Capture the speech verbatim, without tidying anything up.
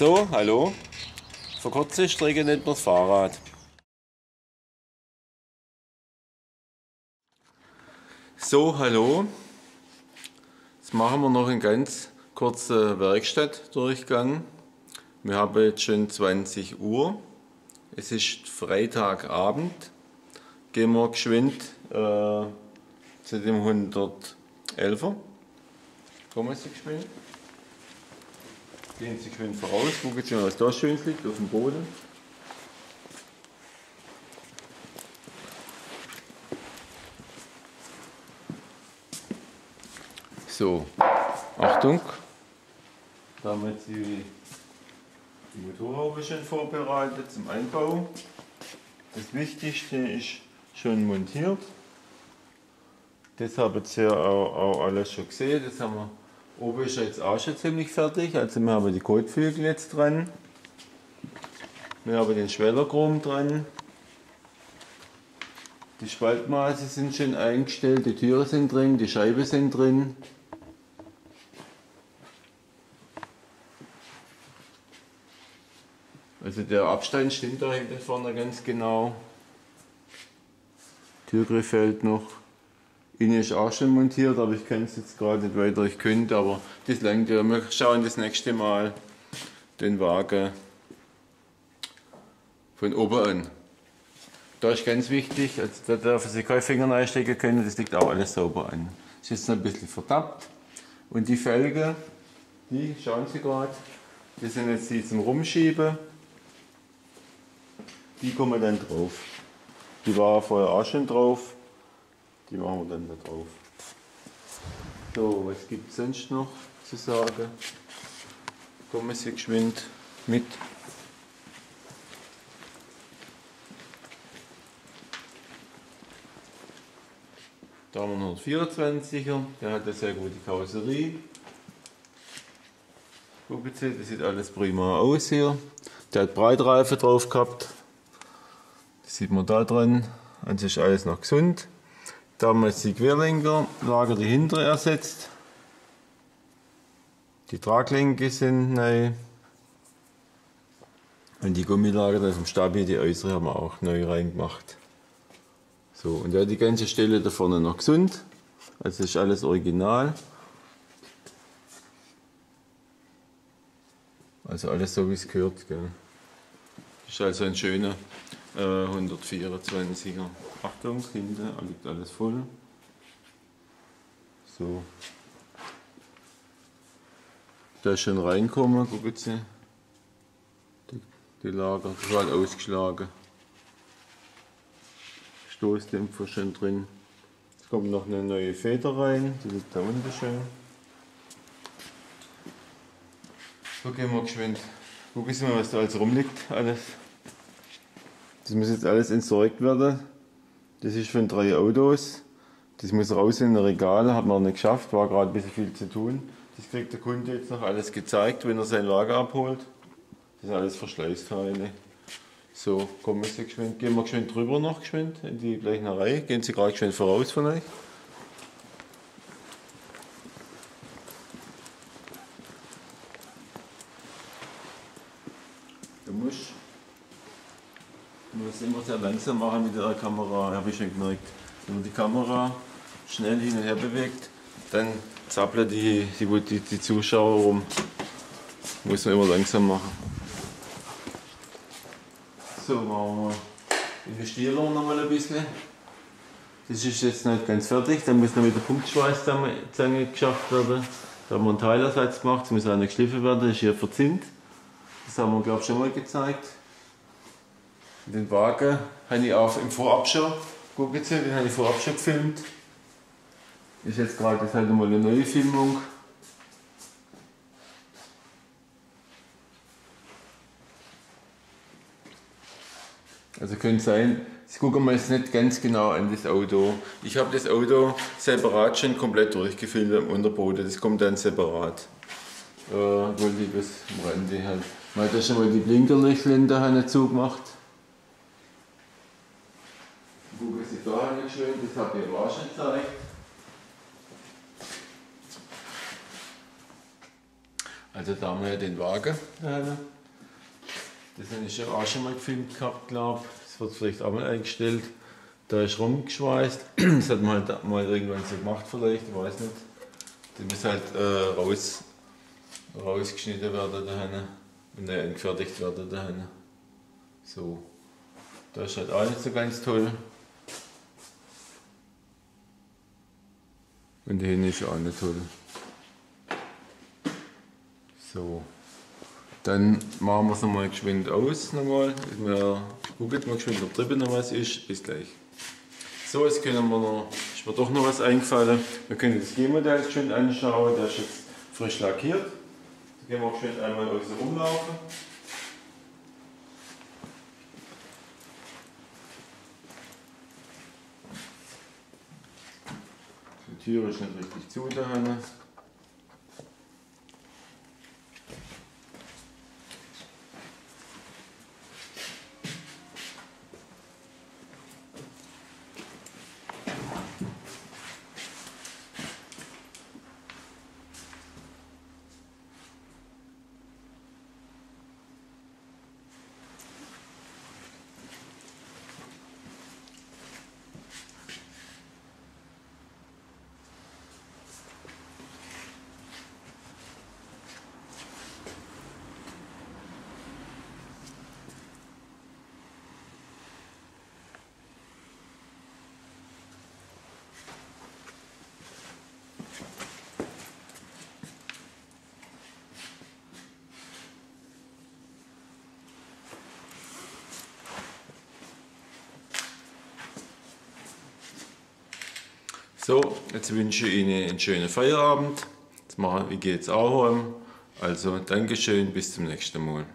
so, hallo. Für kurze Strecke nennt man das Fahrrad. So, hallo. Jetzt machen wir noch einen ganz kurzen Werkstattdurchgang. Wir haben jetzt schon zwanzig Uhr. Es ist Freitagabend. Gehen wir geschwind äh, zu dem hundertelfer. Kommen Sie geschwind. Gehen Sie schön voraus, gucken Sie mal, was da schön liegt, auf dem Boden. So, Achtung, da haben wir jetzt die Motorhaube schon vorbereitet zum Einbau. Das Wichtigste ist schon montiert. Das habt ihr auch, auch alles schon gesehen. Das haben wir oben ist jetzt auch schon ziemlich fertig, also wir haben die Kotflügel jetzt dran. Wir haben den Schwellerchrom dran. Die Spaltmaße sind schon eingestellt, die Türen sind drin, die Scheiben sind drin. Also der Abstand stimmt da hinten vorne ganz genau. Türgriff hält noch. Innen ist auch schon montiert, aber ich kann es jetzt gerade nicht weiter, ich könnte, aber das langt ja. Wir schauen das nächste Mal den Wagen von oben an. Da ist ganz wichtig, also da dürfen Sie keine Finger reinstecken können, das liegt auch alles sauber an. Es ist jetzt ein bisschen verdappt und die Felgen, die schauen Sie gerade, das sind jetzt die zum Rumschieben, die kommen dann drauf. Die waren vorher auch schon drauf. Die machen wir dann da drauf. So, was gibt es sonst noch zu sagen? Kommen Sie geschwind mit. Da haben wir einen hundertvierundzwanziger, der hat eine sehr gute Karosserie. Gucken Sie, das sieht alles prima aus hier. Der hat Breitreifen drauf gehabt. Das sieht man da dran. Also ist alles noch gesund. Da haben wir jetzt die Querlenkerlager, die hintere ersetzt. Die Traglenke sind neu. Und die Gummilager da vom Stabi, die äußere, haben wir auch neu reingemacht. So, und da die ganze Stelle da vorne noch gesund. Also ist alles original. Also alles so wie es gehört. Gell. Das ist also ein schöner äh, hundertvierundzwanziger. Achtung, hinten liegt alles voll. So. Da ist schon reinkommen, gucken Sie. Die, die Lager total ausgeschlagen. Stoßdämpfer schon drin. Es kommt noch eine neue Feder rein, die liegt da unten schön. So, gehen wir geschwind. Gucken Sie mal, was da alles rumliegt. Alles. Das muss jetzt alles entsorgt werden. Das ist von drei Autos. Das muss raus in ein Regal, hat man noch nicht geschafft, war gerade ein bisschen viel zu tun. Das kriegt der Kunde jetzt noch alles gezeigt, wenn er sein Lager abholt. Das sind alles Verschleißteile. So, kommen Sie geschwind, gehen wir geschwind drüber noch geschwind in die gleiche Reihe. Gehen Sie gerade geschwind voraus von euch. Du musst das immer sehr langsam machen mit der Kamera, habe ich schon gemerkt. Wenn man die Kamera schnell hin und her bewegt, dann zappeln die, die, die, die Zuschauer rum. Muss man immer langsam machen. So, machen wir investieren wir noch mal ein bisschen. Das ist jetzt nicht ganz fertig, dann muss noch mit der Punktschweißzange geschafft werden. Da haben wir einen Teilersatz gemacht, es muss auch noch geschliffen werden, das ist hier verzinnt. Das haben wir, glaube ich, schon mal gezeigt. Den Wagen habe ich auch im Vorab schon, gucken Sie, den habe ich vorab schon gefilmt. Ist jetzt gerade halt mal eine neue Filmung. Also könnte sein, ich gucke mir jetzt nicht ganz genau an das Auto. Ich habe das Auto separat schon komplett durchgefilmt am Unterboden, das kommt dann separat. Äh, wollte ich das am Rande halt. Man hat ja schon mal die Blinkerlichtländer zugemacht. Gucken Sie da nicht schön, das habe ich aber auch schon gezeigt. Also da haben wir ja den Wagen. Das habe ich ja auch schon mal gefilmt gehabt, glaube ich. Das wird vielleicht auch mal eingestellt. Da ist rumgeschweißt. Das hat man halt mal irgendwann so gemacht vielleicht, ich weiß nicht. Die muss halt äh, raus, rausgeschnitten werden da hinten und dann entfertigt werden da hinten. So. Das ist halt auch nicht so ganz toll. Und hier ist auch nicht toll. So. Dann machen wir es nochmal geschwind aus. Nochmal. Wir gucken mal geschwind, ob drüben noch was ist. Bis gleich. So, jetzt können wir noch, ist mir doch noch was eingefallen. Wir können das G-Modell schön anschauen. Das ist jetzt frisch lackiert. Da gehen wir auch schön einmal außen rumlaufen. Die Tür ist nicht richtig zu da hinten. So, jetzt wünsche ich Ihnen einen schönen Feierabend. Jetzt machen wir jetzt auch heim. Also, Dankeschön, bis zum nächsten Mal.